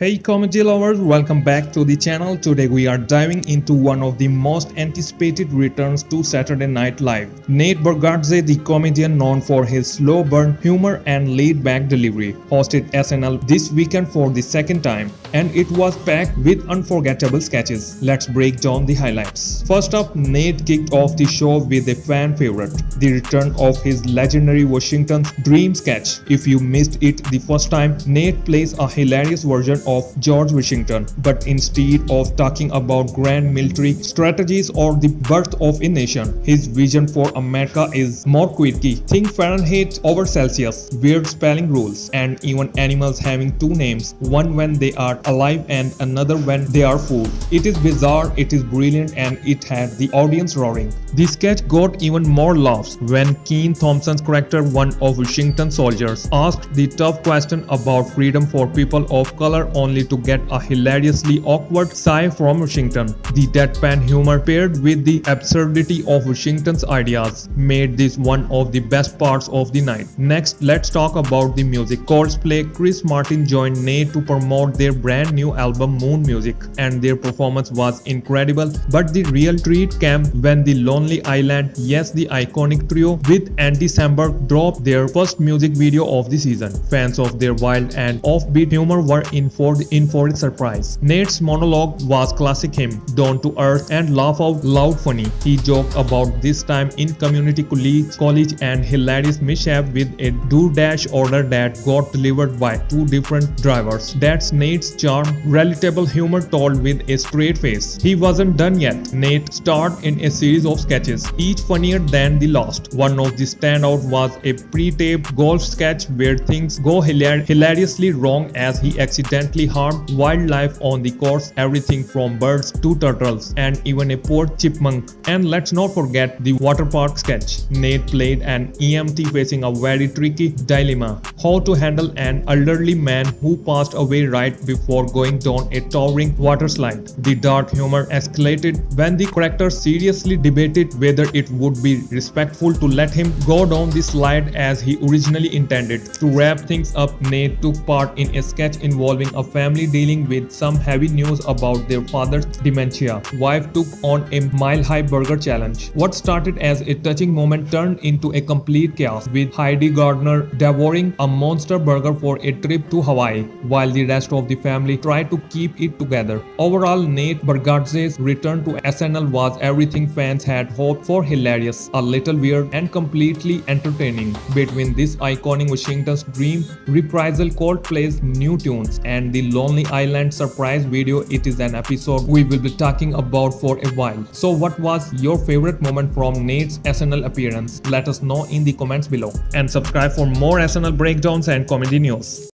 Hey comedy lovers, welcome back to the channel. Today we are diving into one of the most anticipated returns to Saturday Night Live. Nate Bargatze, the comedian known for his slow burn humor and laid-back delivery, hosted SNL this weekend for the second time, and it was packed with unforgettable sketches. Let's break down the highlights. First up, Nate kicked off the show with a fan favorite, the return of his legendary Washington's Dream sketch. If you missed it the first time, Nate plays a hilarious version of George Washington, but instead of talking about grand military strategies or the birth of a nation, his vision for America is more quirky. Think Fahrenheit over Celsius, weird spelling rules, and even animals having two names, one when they are alive and another when they are food. It is bizarre, it is brilliant, and it had the audience roaring. The sketch got even more laughs when Keen Thompson's character, one of Washington's soldiers, asked the tough question about freedom for people of color, only to get a hilariously awkward sigh from Washington. The deadpan humor paired with the absurdity of Washington's ideas made this one of the best parts of the night. Next, let's talk about the music. Coldplay, Chris Martin joined Nate to promote their brand new album Moon Music, and their performance was incredible. But the real treat came when The Lonely Island, yes, the iconic trio with Andy Samberg, dropped their first music video of the season. Fans of their wild and offbeat humor were in for a surprise. Nate's monologue was classic him, down to earth and laugh out loud funny. He joked about this time in Community College and hilarious mishap with a DoorDash order that got delivered by two different drivers. That's Nate's charm, relatable humor told with a straight face. He wasn't done yet. Nate starred in a series of sketches, each funnier than the last. One of the standout was a pre-taped golf sketch where things go hilariously wrong as he accidentally harmed wildlife on the course, everything from birds to turtles and even a poor chipmunk. And let's not forget the water park sketch. Nate played an EMT facing a very tricky dilemma: how to handle an elderly man who passed away right before going down a towering water slide. The dark humor escalated when the character seriously debated whether it would be respectful to let him go down the slide as he originally intended. To wrap things up, Nate took part in a sketch involving a family dealing with some heavy news about their father's dementia. Wife took on a mile-high burger challenge. What started as a touching moment turned into a complete chaos, with Heidi Gardner devouring a monster burger for a trip to Hawaii, while the rest of the family tried to keep it together. Overall, Nate Bargatze's return to SNL was everything fans had hoped for: hilarious, a little weird, and completely entertaining. Between this iconic Washington's Dream reprisal, Coldplay's new tunes, and The Lonely Island surprise video, it is an episode we will be talking about for a while. So what was your favorite moment from Nate's SNL appearance? Let us know in the comments below, and subscribe for more SNL breakdowns and comedy news.